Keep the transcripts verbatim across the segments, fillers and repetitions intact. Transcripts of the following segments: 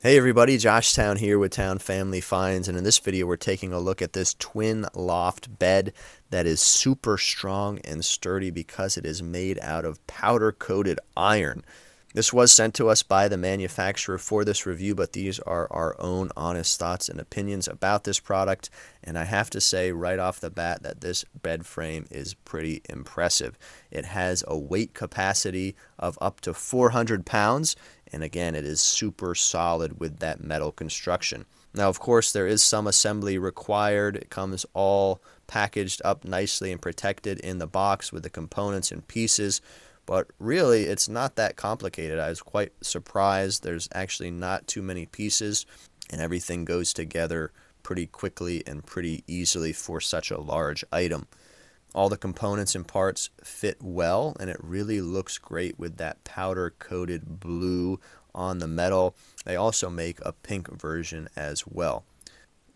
Hey everybody, Josh Town here with Town Family Finds, and in this video we're taking a look at this twin loft bed that is super strong and sturdy because it is made out of powder coated iron. This was sent to us by the manufacturer for this review, but these are our own honest thoughts and opinions about this product, and I have to say right off the bat that this bed frame is pretty impressive. It has a weight capacity of up to four hundred pounds. And again, it is super solid with that metal construction. Now, of course, there is some assembly required. It comes all packaged up nicely and protected in the box with the components and pieces. But really, it's not that complicated. I was quite surprised. There's actually not too many pieces, and everything goes together pretty quickly and pretty easily for such a large item. All the components and parts fit well, and it really looks great with that powder coated blue on the metal. They also make a pink version as well.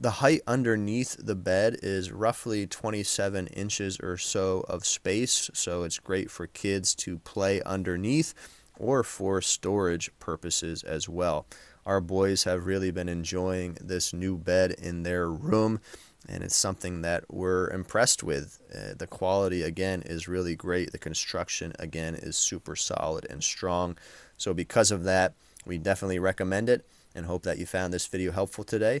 The height underneath the bed is roughly twenty-seven inches or so of space, so it's great for kids to play underneath or for storage purposes as well. Our boys have really been enjoying this new bed in their room, and it's something that we're impressed with. Uh, the quality, again, is really great. The construction, again, is super solid and strong. So because of that, we definitely recommend it and hope that you found this video helpful today.